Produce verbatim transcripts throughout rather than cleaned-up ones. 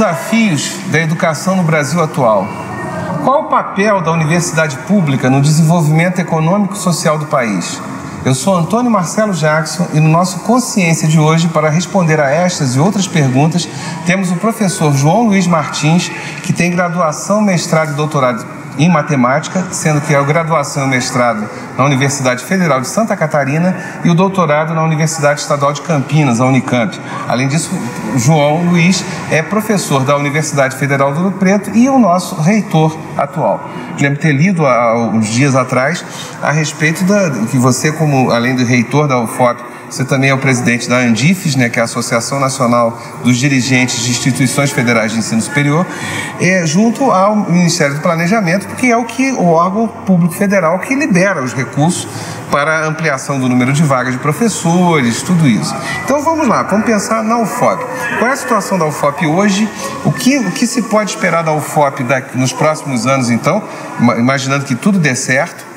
desafios da educação no Brasil atual. Qual o papel da universidade pública no desenvolvimento econômico e social do país? Eu sou Antônio Marcelo Jackson e no nosso Consciência de hoje, para responder a estas e outras perguntas, temos o professor João Luiz Martins, que tem graduação, mestrado e doutorado em matemática, sendo que a graduação e o mestrado na Universidade Federal de Santa Catarina e o doutorado na Universidade Estadual de Campinas, a Unicamp. Além disso, João Luiz é professor da Universidade Federal do Ouro Preto e o nosso reitor atual. Lembro ter lido há uns dias atrás a respeito da que você, como além do reitor da U F O P, você também é o presidente da Andifes, né, que é a Associação Nacional dos Dirigentes de Instituições Federais de Ensino Superior, é, junto ao Ministério do Planejamento, porque é o que o órgão público federal que libera os recursos para ampliação do número de vagas de professores, tudo isso. Então vamos lá, vamos pensar na U F O P. Qual é a situação da U F O P hoje? O que, o que se pode esperar da U F O P daqui, nos próximos anos, então, imaginando que tudo dê certo?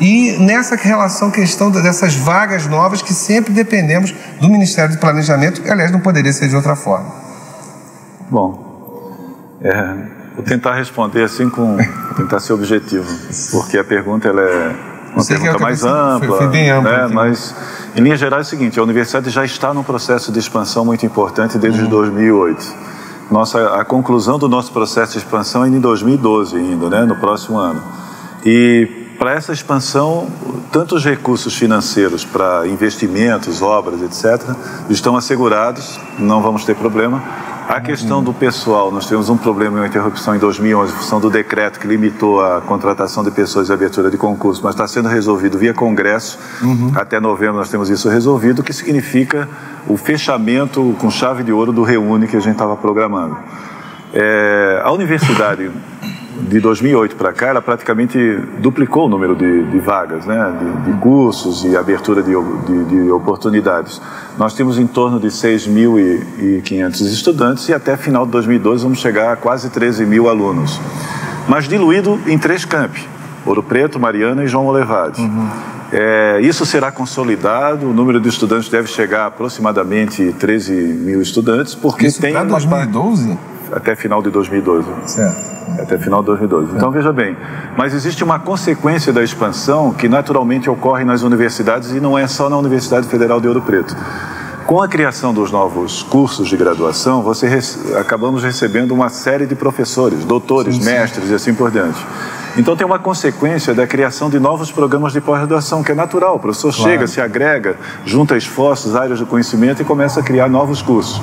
E nessa relação, questão dessas vagas novas que sempre dependemos do Ministério do Planejamento, que, aliás, não poderia ser de outra forma. Bom, é, vou tentar responder assim, com tentar ser objetivo, porque a pergunta ela é uma Você pergunta mais ampla, foi, foi bem ampla, né? Mas, em linhas gerais, é o seguinte, a universidade já está num processo de expansão muito importante desde uhum. dois mil e oito. Nossa, a conclusão do nosso processo de expansão é em dois mil e doze ainda, né? No próximo ano. E para essa expansão, tantos recursos financeiros para investimentos, obras, etcétera, estão assegurados, não vamos ter problema. A questão do pessoal, nós tivemos um problema, uma interrupção em dois mil e onze, em função do decreto que limitou a contratação de pessoas e abertura de concurso, mas está sendo resolvido via Congresso. Uhum. Até novembro nós temos isso resolvido, o que significa o fechamento com chave de ouro do Reuni que a gente estava programando. É, a universidade... de dois mil e oito para cá, ela praticamente duplicou o número de, de vagas, né? de, de cursos e abertura de, de, de oportunidades. Nós temos em torno de seis mil e quinhentos estudantes e até final de dois mil e doze vamos chegar a quase treze mil alunos. Mas diluído em três campi, Ouro Preto, Mariana e João Monlevade. Uhum. É, isso será consolidado, o número de estudantes deve chegar a aproximadamente treze mil estudantes, porque isso tem... Isso para dois mil e doze? Até final de dois mil e doze. Certo. Até final de dois mil e doze. Então, veja bem, mas existe uma consequência da expansão que naturalmente ocorre nas universidades e não é só na Universidade Federal de Ouro Preto. Com a criação dos novos cursos de graduação, você rece... acabamos recebendo uma série de professores, doutores, sim, sim. mestres e assim por diante. Então, tem uma consequência da criação de novos programas de pós-graduação, que é natural. O professor claro. chega, se agrega, junta esforços, áreas de conhecimento e começa a criar novos cursos.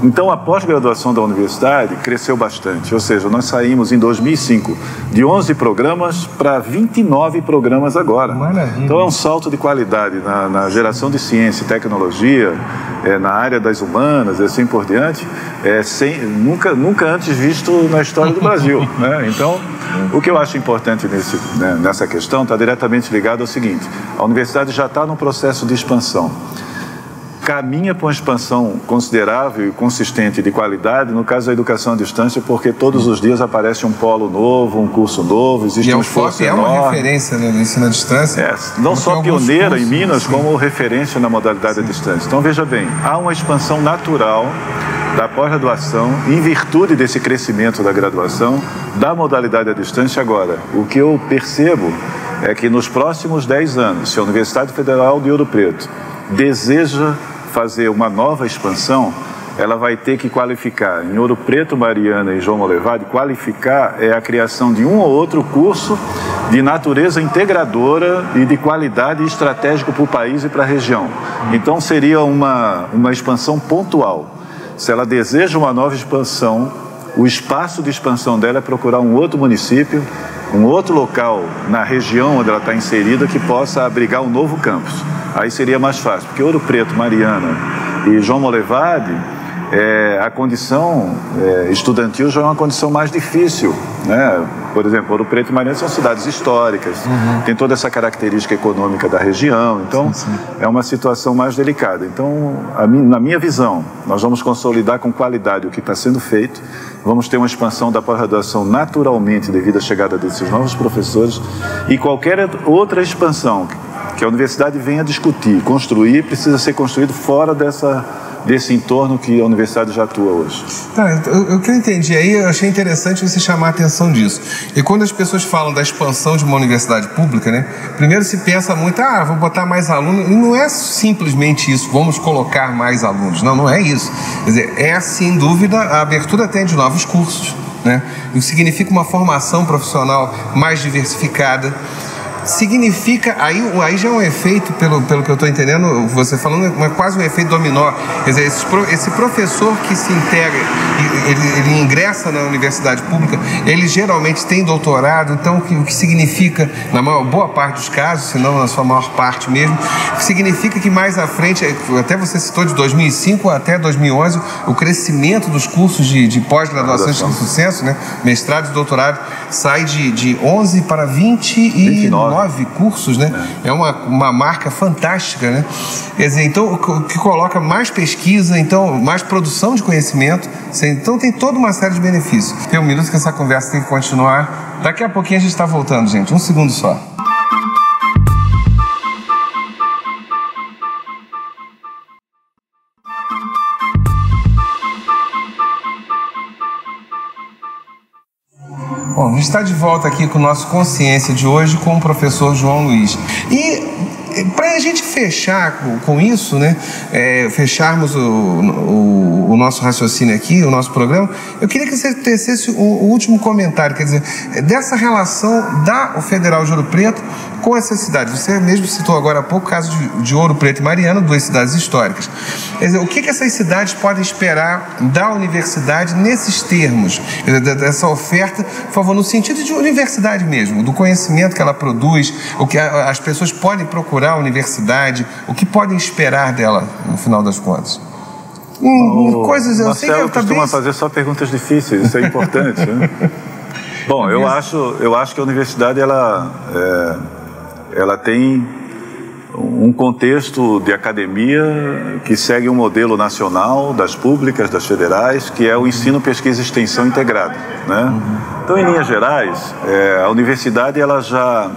Então, a pós-graduação da universidade cresceu bastante, ou seja, nós saímos em dois mil e cinco de onze programas para vinte e nove programas agora. Maravilha. Então, é um salto de qualidade na, na geração de ciência e tecnologia, é, na área das humanas e assim por diante, é, sem, nunca, nunca antes visto na história do Brasil. Né? Então, o que eu acho importante nesse, né, nessa questão está diretamente ligado ao seguinte, a universidade já está num processo de expansão. Caminha para uma expansão considerável e consistente de qualidade, no caso da educação à distância, porque todos os dias aparece um polo novo, um curso novo, existe e um esforço enorme. E é uma referência no ensino à distância. É, não como só pioneira cursos, em Minas, sim. como referência na modalidade sim. à distância. Então, veja bem, há uma expansão natural da pós-graduação, em virtude desse crescimento da graduação, da modalidade à distância agora. O que eu percebo é que nos próximos dez anos, se a Universidade Federal de Ouro Preto deseja fazer uma nova expansão, ela vai ter que qualificar em Ouro Preto, Mariana e João Monlevade. Qualificar é a criação de um ou outro curso de natureza integradora e de qualidade estratégica para o país e para a região. Então seria uma, uma expansão pontual. Se ela deseja uma nova expansão, o espaço de expansão dela é procurar um outro município, um outro local na região onde ela está inserida que possa abrigar um novo campus. Aí seria mais fácil, porque Ouro Preto, Mariana e João Monlevade, é, a condição é, estudantil já é uma condição mais difícil, né? Por exemplo, Ouro Preto e Mariana são cidades históricas, uhum. tem toda essa característica econômica da região, então sim, sim. é uma situação mais delicada. Então, a, na minha visão, nós vamos consolidar com qualidade o que está sendo feito, vamos ter uma expansão da pós-graduação naturalmente devido à chegada desses novos professores e qualquer outra expansão que a universidade venha discutir, construir, precisa ser construído fora dessa, desse entorno que a universidade já atua hoje. Tá, o que eu entendi aí, eu achei interessante você chamar a atenção disso. E quando as pessoas falam da expansão de uma universidade pública, né, primeiro se pensa muito, ah, vou botar mais alunos, e não é simplesmente isso, vamos colocar mais alunos. Não, não é isso. Quer dizer, é, sem dúvida, a abertura até de novos cursos, né? O que significa uma formação profissional mais diversificada. Significa, aí, aí já é um efeito, pelo, pelo que eu estou entendendo, você falando, é quase um efeito dominó. Quer dizer, esse, esse professor que se integra, ele, ele ingressa na universidade pública, ele geralmente tem doutorado, então o que, o que significa, na maior, boa parte dos casos, se não na sua maior parte mesmo, significa que mais à frente, até você citou de dois mil e cinco até dois mil e onze, o crescimento dos cursos de, de pós-graduação de sucesso, né? Mestrado e doutorado, sai de, de onze para vinte e nove. Nove cursos, né? É, é uma, uma marca fantástica, né? Quer dizer, então, o que coloca mais pesquisa, então, mais produção de conhecimento, então tem toda uma série de benefícios. Tem um minuto que essa conversa tem que continuar. Daqui a pouquinho a gente está voltando, gente. Um segundo só. Bom, a gente está de volta aqui com o nosso Consciência de hoje com o professor João Luiz. E para a gente fechar com, com isso, né, é, fecharmos o, o, o nosso raciocínio aqui, o nosso programa, eu queria que você tecesse o, o último comentário, quer dizer, dessa relação da Federal de Ouro Preto com essa cidade. Você mesmo citou agora há pouco o caso de, de Ouro Preto e Mariana, duas cidades históricas. Quer dizer, o que, que essas cidades podem esperar da universidade nesses termos, quer dizer, dessa oferta, por favor, no sentido de universidade mesmo, do conhecimento que ela produz, o que a, as pessoas podem procurar a universidade, o que podem esperar dela, no final das contas? Hum, coisas, eu sei que eu costuma bem... fazer só perguntas difíceis, isso é importante, né? Bom, eu acho, eu acho que a universidade, ela... É... ela tem um contexto de academia que segue um modelo nacional das públicas, das federais, que é o ensino, pesquisa e extensão integrado, né? Então, em linhas gerais, é, a universidade ela já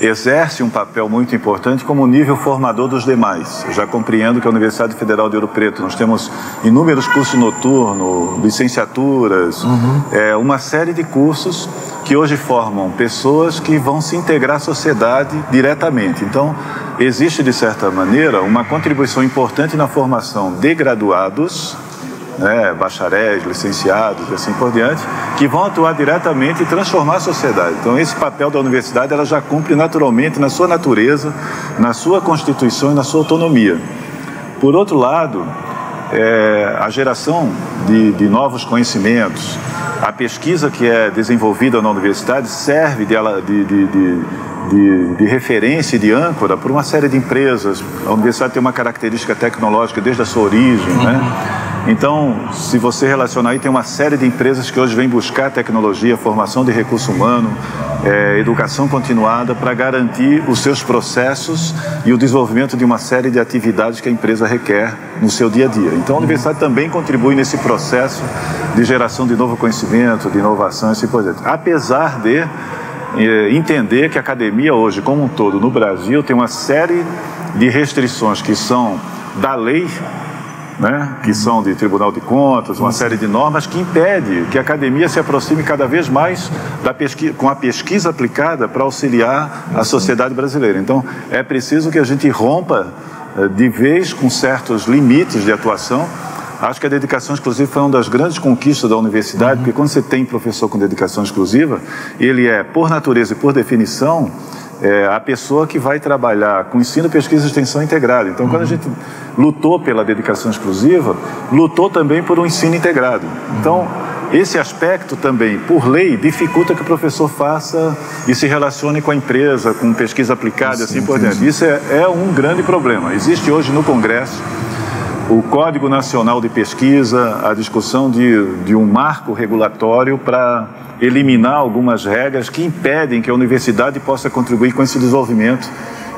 exerce um papel muito importante como nível formador dos demais. Eu já compreendo que a Universidade Federal de Ouro Preto, nós temos inúmeros cursos noturnos, licenciaturas, uhum. é, uma série de cursos que hoje formam pessoas que vão se integrar à sociedade diretamente. Então, existe, de certa maneira, uma contribuição importante na formação de graduados, né, bacharéis, licenciados e assim por diante, que vão atuar diretamente e transformar a sociedade. Então, esse papel da universidade, ela já cumpre naturalmente na sua natureza, na sua constituição e na sua autonomia. Por outro lado, é, a geração de, de novos conhecimentos, a pesquisa que é desenvolvida na universidade serve de, de, de, de De, de referência e de âncora para uma série de empresas. A universidade tem uma característica tecnológica desde a sua origem, né? Então, se você relacionar aí, tem uma série de empresas que hoje vem buscar tecnologia, formação de recurso humano, é, educação continuada para garantir os seus processos e o desenvolvimento de uma série de atividades que a empresa requer no seu dia a dia. Então, a universidade também contribui nesse processo de geração de novo conhecimento, de inovação, assim por diante. Apesar de entender que a academia hoje, como um todo, no Brasil, tem uma série de restrições que são da lei, né? Que são de Tribunal de Contas, uma série de normas que impede que a academia se aproxime cada vez mais da pesquisa, com a pesquisa aplicada para auxiliar a sociedade brasileira. Então, é preciso que a gente rompa de vez com certos limites de atuação. Acho que a dedicação exclusiva foi uma das grandes conquistas da universidade, porque quando você tem professor com dedicação exclusiva, ele é, por natureza e por definição, é a pessoa que vai trabalhar com ensino, pesquisa e extensão integrada. Então, quando a gente lutou pela dedicação exclusiva, lutou também por um ensino integrado. Então, esse aspecto também, por lei, dificulta que o professor faça e se relacione com a empresa, com pesquisa aplicada e assim por diante. Isso é, é um grande problema. Existe hoje no Congresso o Código Nacional de Pesquisa, a discussão de, de um marco regulatório para eliminar algumas regras que impedem que a universidade possa contribuir com esse desenvolvimento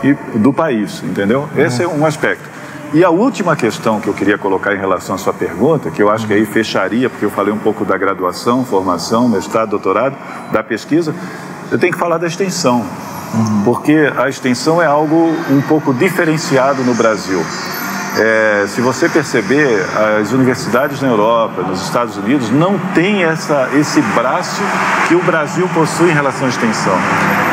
e, do país, entendeu? Esse é um aspecto. E a última questão que eu queria colocar em relação à sua pergunta, que eu acho que aí fecharia, porque eu falei um pouco da graduação, formação, mestrado, doutorado, da pesquisa, eu tenho que falar da extensão, porque a extensão é algo um pouco diferenciado no Brasil. É, se você perceber, as universidades na Europa, nos Estados Unidos, não tem essa, esse braço que o Brasil possui em relação à extensão.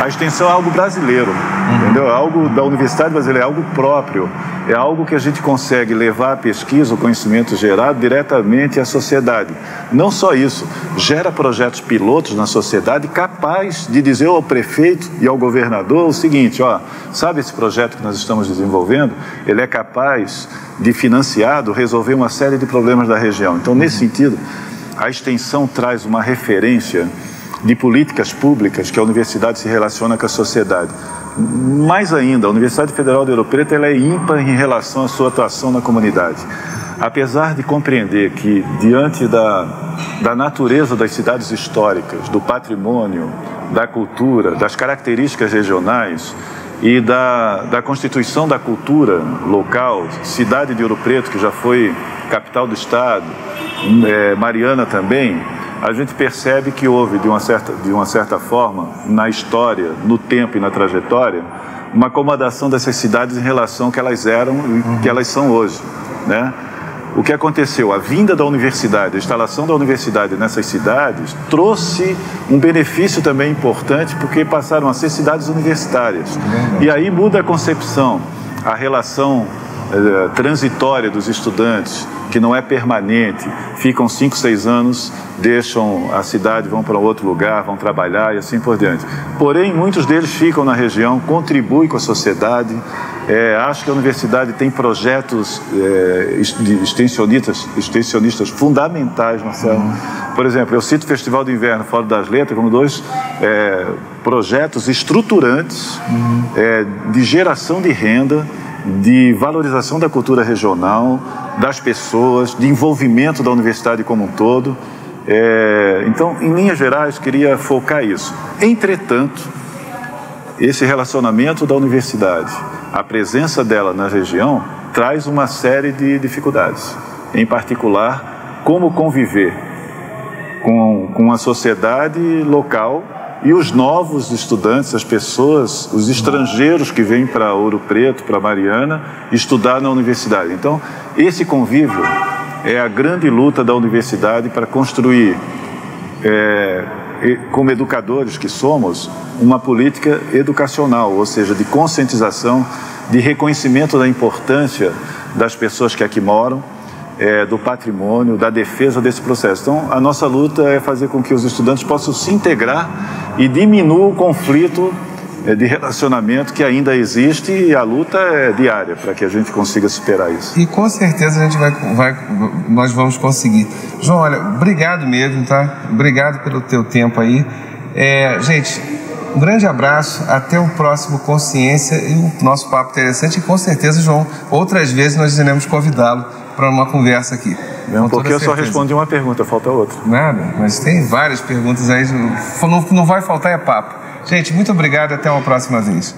A extensão é algo brasileiro, uhum. entendeu? É algo da universidade brasileira, é algo próprio, é algo que a gente consegue levar a pesquisa, o conhecimento gerado diretamente à sociedade. Não só isso, gera projetos pilotos na sociedade capaz de dizer ao prefeito e ao governador o seguinte, ó, sabe esse projeto que nós estamos desenvolvendo? Ele é capaz de, financiado, resolver uma série de problemas da região. Então, nesse sentido, a extensão traz uma referência de políticas públicas que a universidade se relaciona com a sociedade. Mais ainda, a Universidade Federal do Ouro Preto ela é ímpar em relação à sua atuação na comunidade. Apesar de compreender que, diante da, da natureza das cidades históricas, do patrimônio, da cultura, das características regionais e da, da constituição da cultura local, cidade de Ouro Preto, que já foi capital do estado, é, Mariana também, a gente percebe que houve, de uma, certa, de uma certa forma, na história, no tempo e na trajetória, uma acomodação dessas cidades em relação ao que elas eram e que elas são hoje, né? O que aconteceu? A vinda da universidade, a instalação da universidade nessas cidades trouxe um benefício também importante porque passaram a ser cidades universitárias. E aí muda a concepção, a relação eh, transitória dos estudantes, que não é permanente, ficam cinco, seis anos, deixam a cidade, vão para outro lugar, vão trabalhar e assim por diante. Porém, muitos deles ficam na região, contribuem com a sociedade. É, acho que a universidade tem projetos é, extensionistas, extensionistas fundamentais, Marcelo. Uhum. Por exemplo, eu cito o Festival do Inverno, Fora das Letras, como dois é, projetos estruturantes uhum. é, de geração de renda, de valorização da cultura regional, das pessoas, de envolvimento da universidade como um todo. É, então, em linhas gerais, queria focar isso. Entretanto, esse relacionamento da universidade, a presença dela na região traz uma série de dificuldades. Em particular, como conviver com, com a sociedade local e os novos estudantes, as pessoas, os estrangeiros que vêm para Ouro Preto, para Mariana, estudar na universidade. Então, esse convívio é a grande luta da universidade para construir, é, como educadores que somos, uma política educacional, ou seja, de conscientização, de reconhecimento da importância das pessoas que aqui moram, é, do patrimônio, da defesa desse processo. Então, a nossa luta é fazer com que os estudantes possam se integrar e diminuir o conflito de relacionamento que ainda existe, e a luta é diária para que a gente consiga superar isso. E com certeza a gente vai, vai, nós vamos conseguir. João, olha, obrigado mesmo, tá? Obrigado pelo teu tempo aí. É, gente, um grande abraço, até o próximo Consciência e o nosso papo interessante. E com certeza, João, outras vezes nós iremos convidá-lo para uma conversa aqui. Não, porque eu só respondi uma pergunta, falta outra. Nada, mas tem várias perguntas aí, o que não vai faltar é papo. Gente, muito obrigado, até uma próxima vez.